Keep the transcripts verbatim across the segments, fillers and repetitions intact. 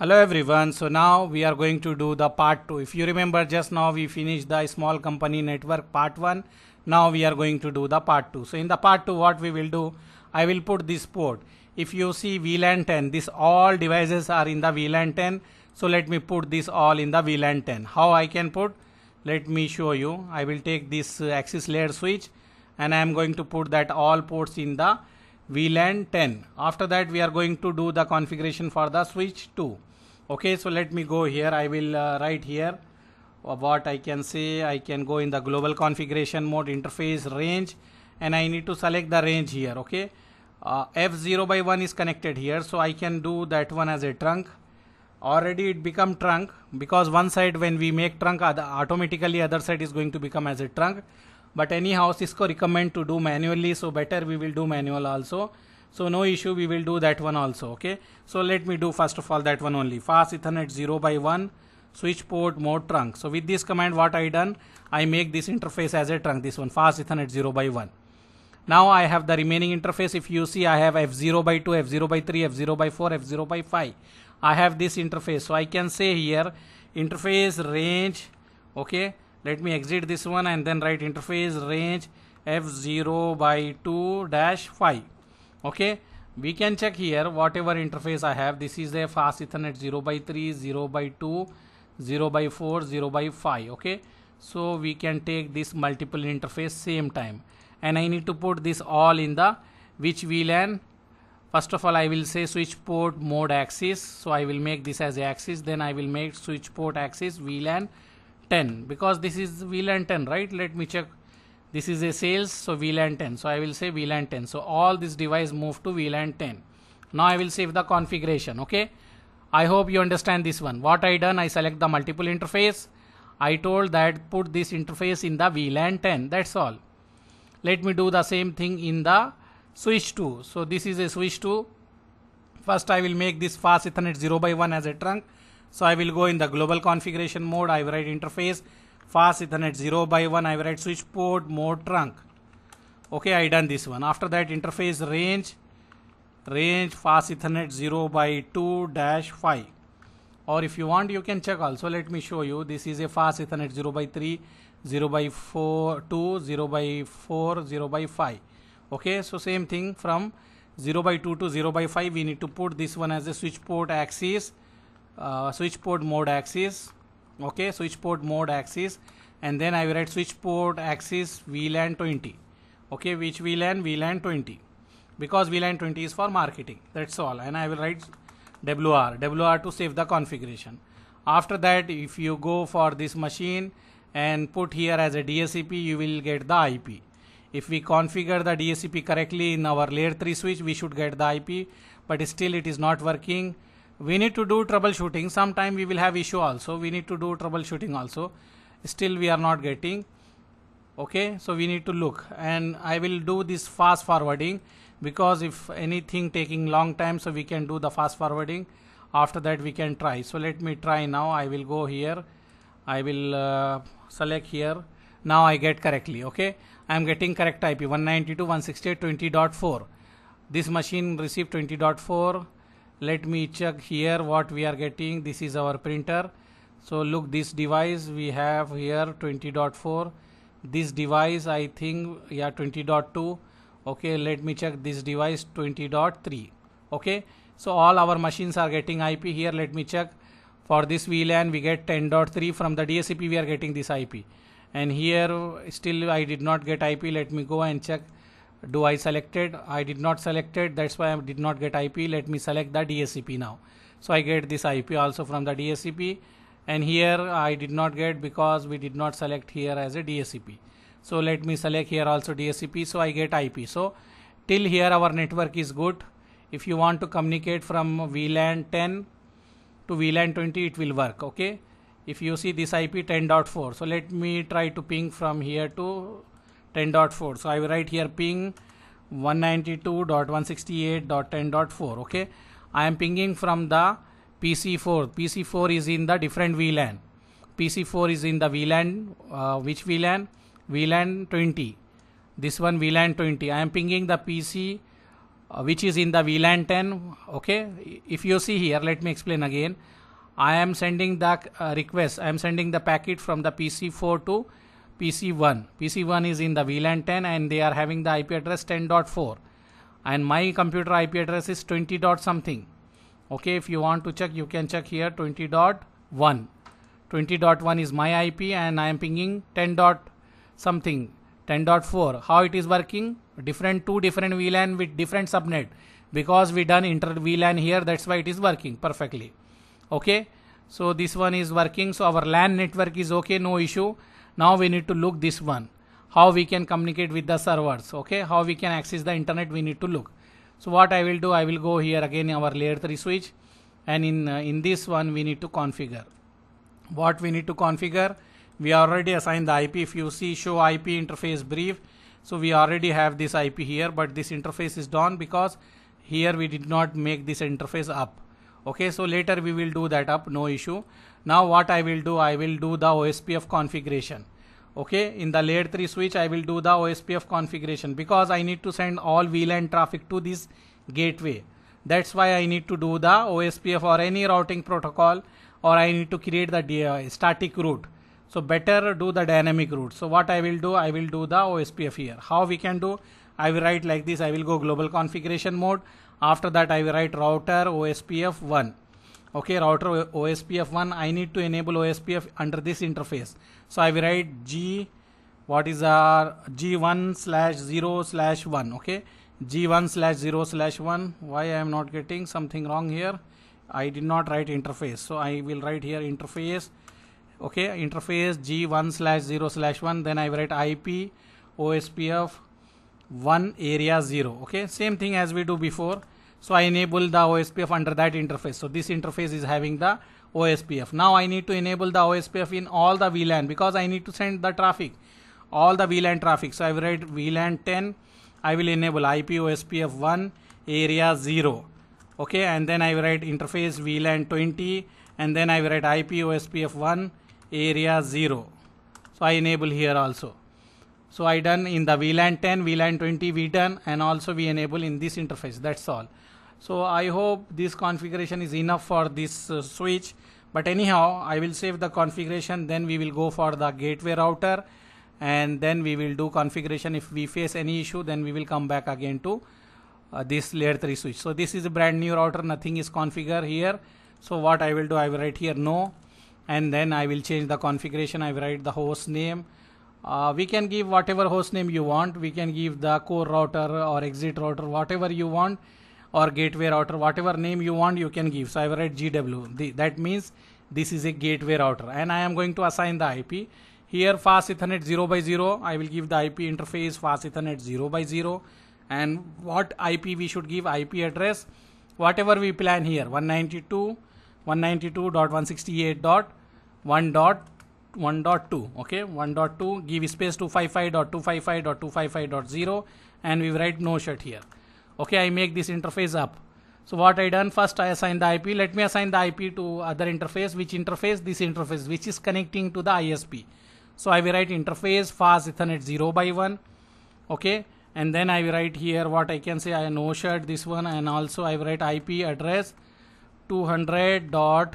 Hello everyone. So now we are going to do the part two. If you remember, just now we finished the small company network part one. Now we are going to do the part two. So in the part two what we will do, I will put this port. If you see V LAN ten, this all devices are in the V LAN ten. So let me put this all in the V LAN ten. How I can put? Let me show you. I will take this access layer switch and I am going to put that all ports in the V LAN ten. After that we are going to do the configuration for the switch two. Okay, so let me go here. I will uh, write here what I can say. I can go in the global configuration mode, interface, range, and I need to select the range here. Okay, uh, F zero by one is connected here, so I can do that one as a trunk. Already it become trunk because one side when we make trunk, other, automatically other side is going to become as a trunk. But anyhow Cisco recommend to do manually, so better we will do manual also. So no issue, we will do that one also. Okay, so let me do first of all that one only. Fast Ethernet zero by one, switch port mode trunk. So with this command what I done, I make this interface as a trunk, this one, fast Ethernet zero by one. Now I have the remaining interface. If you see, I have F zero by two, F zero by three, F zero by four, F zero by five. I have this interface, so I can say here interface range. Okay, let me exit this one and then write interface range F zero by two dash five. Okay, we can check here whatever interface I have. This is a fast Ethernet zero by three, zero by two, zero by four, zero by five. Okay, so we can take this multiple interface same time, and I need to put this all in the which V LAN. First of all I will say switch port mode axis, so I will make this as axis, then I will make switch port axis V LAN ten, because this is V LAN ten, right? Let me check. This is a sales, so V LAN ten, so I will say V LAN ten. So all this device move to V LAN ten. Now I will save the configuration. Okay, I hope you understand this one. What I done, I select the multiple interface. I told that put this interface in the V LAN ten, that's all. Let me do the same thing in the switch two. So this is a switch two. First I will make this fast Ethernet zero by one as a trunk. So I will go in the global configuration mode. I will write interface fast Ethernet zero by one, I will write switch port mode trunk. Okay, I done this one. After that interface range range fast Ethernet zero by two dash five, or if you want you can check also. Let me show you. This is a fast Ethernet zero by three, zero by four, two, zero by four, zero by five. Okay, so same thing, from zero by two to zero by five we need to put this one as a switch port axis, uh, switch port mode axis. Okay, switch port mode axis, and then I will write switch port axis V LAN twenty. Okay, which V LAN? V LAN twenty, because V LAN twenty is for marketing, that's all. And I will write W R W R to save the configuration. After that if you go for this machine and put here as a D S C P, you will get the I P. If we configure the D S C P correctly in our layer three switch, we should get the I P, but still it is not working. We need to do troubleshooting. Sometime we will have issue also. We need to do troubleshooting also. Still we are not getting. Okay, so we need to look, and I will do this fast forwarding, because if anything taking long time, so we can do the fast forwarding. After that we can try. So let me try now. I will go here. I will uh, select here. Now I get correctly. Okay, I am getting correct I P one ninety-two dot one sixty-eight dot twenty dot four. This machine received twenty dot four. Let me check here what we are getting. This is our printer. So look, this device we have here twenty dot four. This device I think, yeah, twenty dot two. Okay, let me check this device twenty dot three. Okay, so all our machines are getting I P here. Let me check. For this V LAN we get ten dot three. From the D S C P we are getting this I P. And here still I did not get I P. Let me go and check. Do I selected? I did not selected. That's why I did not get I P. Let me select the D S C P now. So I get this I P also from the D S C P. And here I did not get, because we did not select here as a D S C P. So let me select here also D S C P. So I get I P. So till here our network is good. If you want to communicate from V LAN ten to V LAN twenty, it will work. Okay. If you see this I P ten dot four. So let me try to ping from here to ten dot four. So I will write here ping one ninety-two dot one sixty-eight dot ten dot four. Okay, I am pinging from the P C four. P C four is in the different V LAN. P C four is in the V LAN, uh, which V LAN? V LAN twenty. This one V LAN twenty. I am pinging the P C uh, which is in the V LAN ten. Okay, if you see here, let me explain again. I am sending the uh, request, I am sending the packet from the P C four to P C one. P C one is in the V LAN ten and they are having the I P address ten dot four, and my computer I P address is twenty dot something. Okay, if you want to check, you can check here twenty dot one. twenty dot one is my I P and I am pinging ten dot something, ten dot four. How it is working? Different two different V LAN with different subnet, because we done inter V LAN here, that's why it is working perfectly. Okay, so this one is working, so our LAN network is okay, no issue. Now we need to look this one, how we can communicate with the servers. Okay, how we can access the internet, we need to look. So what I will do, I will go here again our layer three switch, and in uh, in this one we need to configure. What we need to configure, we already assigned the I P. If you see show I P interface brief, so we already have this I P here, but this interface is done because here we did not make this interface up. Okay, so later we will do that up, no issue. Now what I will do, I will do the O S P F configuration. Okay, in the layer three switch I will do the O S P F configuration, because I need to send all V LAN traffic to this gateway. That's why I need to do the O S P F or any routing protocol, or I need to create the static route. So better do the dynamic route. So what I will do, I will do the O S P F here. How we can do, I will write like this, I will go global configuration mode. After that I will write router O S P F one. Okay, router O S P F one, I need to enable O S P F under this interface. So I will write G, what is our G one slash zero slash one. Okay, G one slash zero slash one. Why I am not getting something wrong here? I did not write interface. So I will write here interface. Okay, interface G one slash zero slash one. Then I will write I P O S P F one area zero. Okay, same thing as we do before. So I enable the O S P F under that interface. So this interface is having the O S P F. Now I need to enable the O S P F in all the V LAN, because I need to send the traffic, all the V LAN traffic. So I will write V LAN ten, I will enable I P O S P F one area zero. Okay, and then I will write interface V LAN twenty, and then I will write I P O S P F one area zero. So I enable here also. So I done in the V LAN ten, V LAN twenty we done, and also we enable in this interface, that's all. So I hope this configuration is enough for this uh, switch, but anyhow I will save the configuration, then we will go for the gateway router, and then we will do configuration. If we face any issue, then we will come back again to uh, this layer three switch. So this is a brand new router, nothing is configured here. So what I will do, I will write here no, and then I will change the configuration. I will write the host name. Uh, we can give whatever host name you want. We can give the core router or exit router, whatever you want, or gateway router, whatever name you want, you can give. So I will write G W. The, that means this is a gateway router, and I am going to assign the I P here. Fast Ethernet zero by zero. I will give the I P interface fast Ethernet zero by zero, and what I P we should give, I P address, whatever we plan here, one ninety-two dot one sixty-eight dot one dot one dot two. Okay, one dot two, give space two fifty-five dot two fifty-five dot two fifty-five dot zero, and we write no shut here. Okay, I make this interface up. So what I done, first I assign the I P. Let me assign the I P to other interface. Which interface? This interface, which is connecting to the I S P. So I will write interface fast Ethernet zero by one. Okay, and then I will write here what I can say, I no shut this one, and also I will write I P address two hundred dot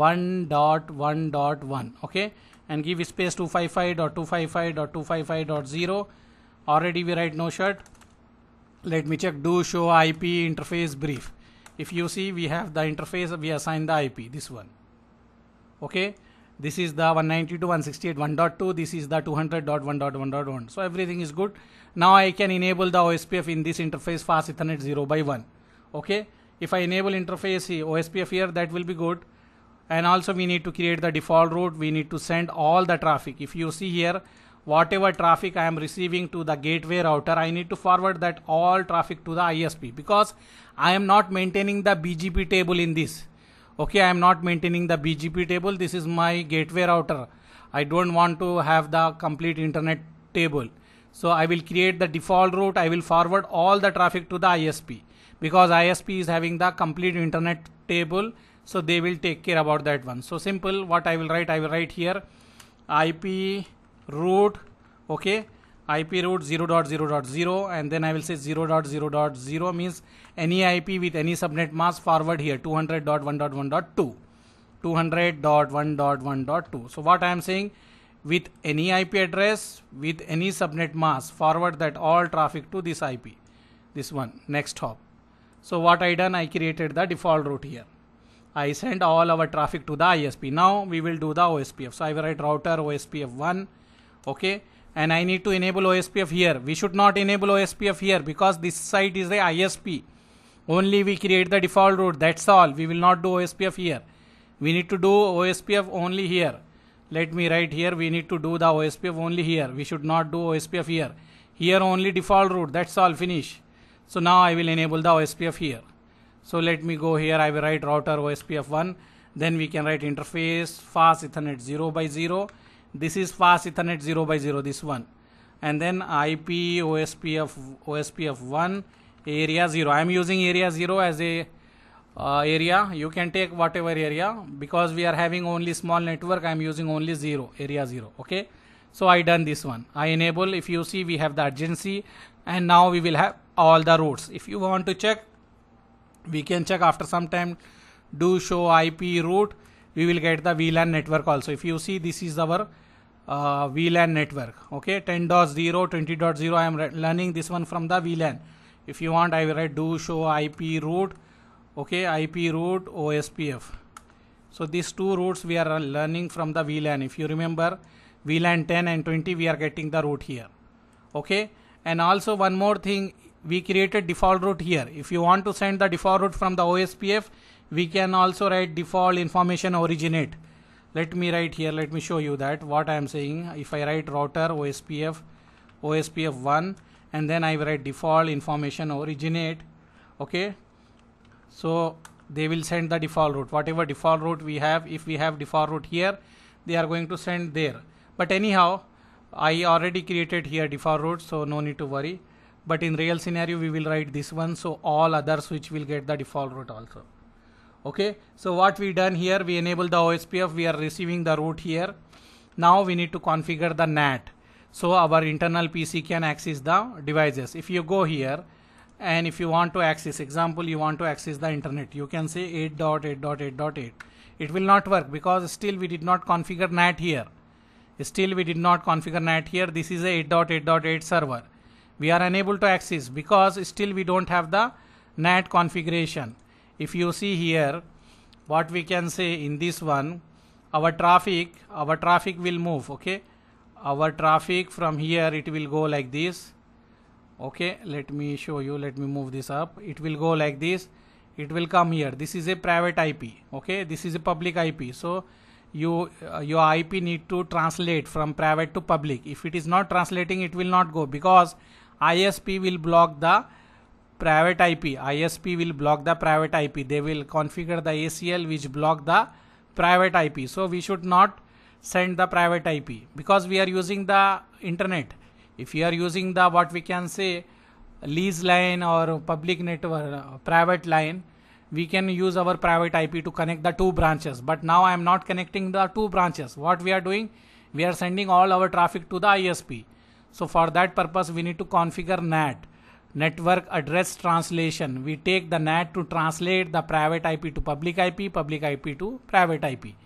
one dot one dot one. Okay, and give space two fifty-five dot two fifty-five dot two fifty-five dot zero. Already we write no shut. Let me check, do show I P interface brief. If you see, we have the interface, we assign the I P, this one. Okay, this is the one ninety-two dot one sixty-eight dot one dot two, this is the two hundred dot one dot one dot one. So everything is good. Now I can enable the O S P F in this interface fast Ethernet zero by one. Okay, if I enable interface O S P F here, that will be good. And also we need to create the default route. We need to send all the traffic. If you see here, whatever traffic I am receiving to the gateway router, I need to forward that all traffic to the I S P, because I am not maintaining the B G P table in this. Okay, I am not maintaining the B G P table. This is my gateway router. I don't want to have the complete internet table. So I will create the default route. I will forward all the traffic to the I S P, because I S P is having the complete internet table. So they will take care about that one. So simple, what I will write, I will write here I P route. Okay, I P route zero dot zero dot zero, and then I will say zero dot zero dot zero means any I P with any subnet mask forward here two hundred dot one dot one dot two, two hundred dot one dot one dot two. So what I am saying, with any I P address with any subnet mask, forward that all traffic to this I P, this one, next hop. So what I done, I created the default route here. I send all our traffic to the I S P. Now we will do the O S P F. So I will write router O S P F one, okay, and I need to enable O S P F here. We should not enable O S P F here because this site is the I S P. Only we create the default route, that's all. We will not do O S P F here. We need to do O S P F only here. Let me write here, we need to do the O S P F only here. We should not do O S P F here. Here only default route, that's all, finish. So now I will enable the O S P F here. So let me go here, I will write router O S P F one, then we can write interface fast Ethernet zero by zero. This is fast Ethernet zero by zero, this one. And then I P O S P F O S P F one area zero. I am using area zero as a uh, area. You can take whatever area, because we are having only small network. I am using only zero, area zero. Okay. So I done this one. I enable. If you see, we have the urgency, and now we will have all the routes. If you want to check, we can check after some time. Do show I P route. We will get the V LAN network also. If you see, this is our uh, V LAN network. Okay, ten dot zero, twenty dot zero. I am learning this one from the V LAN. If you want, I will write do show I P route. Okay, I P route O S P F. So these two routes we are learning from the V LAN. If you remember, V LAN ten and twenty, we are getting the route here. Okay, and also one more thing, we created default route here. If you want to send the default route from the O S P F, we can also write default information originate. Let me write here, let me show you that what I am saying. If I write router O S P F O S P F one, and then I write default information originate, okay, so they will send the default route, whatever default route we have. If we have default route here, they are going to send there, but anyhow I already created here default route, so no need to worry. But in real scenario we will write this one, so all others which will get the default route also. Okay, so what we done here, we enable the O S P F, we are receiving the route here. Now we need to configure the N A T, so our internal P C can access the devices. If you go here, and if you want to access, example, you want to access the internet, you can say eight dot eight dot eight dot eight. It will not work because still we did not configure N A T here. Still we did not configure N A T here. This is a eight dot eight dot eight server. We are unable to access because still we don't have the N A T configuration. If you see here, what we can say in this one, our traffic, our traffic will move, okay. Our traffic from here, it will go like this, okay. Let me show you, let me move this up. It will go like this, it will come here. This is a private I P, okay. This is a public I P. So you, uh, your I P need to translate from private to public. If it is not translating, it will not go, because I S P will block the private I P. I S P will block the private I P. They will configure the A C L which block the private I P. So we should not send the private I P because we are using the internet. If you are using the, what we can say, lease line or public network, private line, we can use our private I P to connect the two branches. But now I am not connecting the two branches. What we are doing? We are sending all our traffic to the I S P. So for that purpose, we need to configure N A T. Network address translation. We take the N A T to translate the private I P to public I P, public I P to private I P.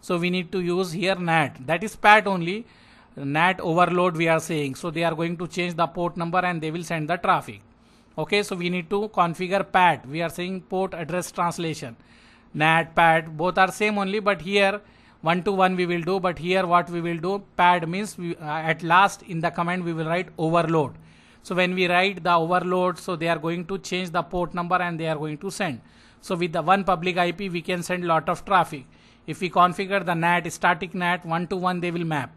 So we need to use here N A T. That is P A T only. N A T overload we are saying. So they are going to change the port number and they will send the traffic. Okay, so we need to configure P A T. We are saying port address translation. N A T, P A T, both are same only, but here one to one we will do, but here what we will do, P A D means we, uh, at last in the command we will write overload. So when we write the overload, so they are going to change the port number and they are going to send. So with the one public I P, we can send lot of traffic. If we configure the N A T, static N A T, one to one they will map.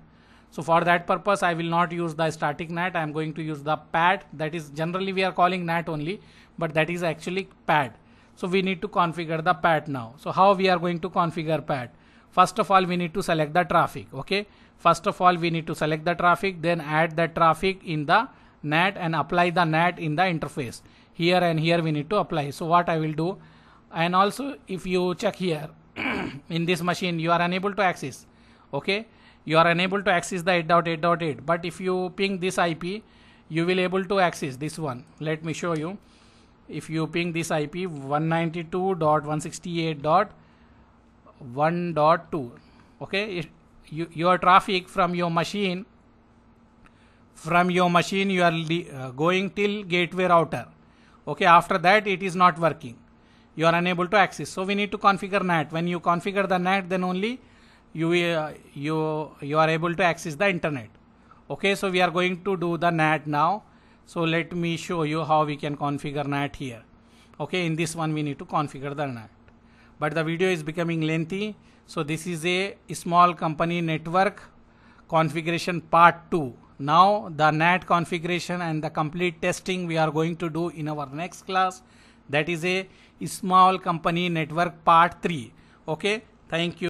So for that purpose, I will not use the static N A T. I am going to use the P A D. That is generally we are calling N A T only, but that is actually P A D. So we need to configure the P A D now. So how we are going to configure P A D? First of all, we need to select the traffic. Okay. First of all, we need to select the traffic, then add that traffic in the N A T and apply the N A T in the interface. Here and here we need to apply. So what I will do, and also if you check here in this machine, you are unable to access. Okay, you are unable to access the eight dot eight dot eight. But if you ping this I P, you will able to access this one. Let me show you. If you ping this I P one ninety-two dot one sixty-eight dot one dot two, okay, it, you, your traffic from your machine from your machine you are uh, going till gateway router. Okay, after that it is not working, you are unable to access. So we need to configure N A T. When you configure the N A T, then only you uh, you you are able to access the internet. Okay, so we are going to do the N A T now. So let me show you how we can configure N A T here. Okay, in this one we need to configure the N A T. But the video is becoming lengthy. So this is a small company network configuration part two. Now the N A T configuration and the complete testing we are going to do in our next class. That is a small company network part three. Okay, thank you.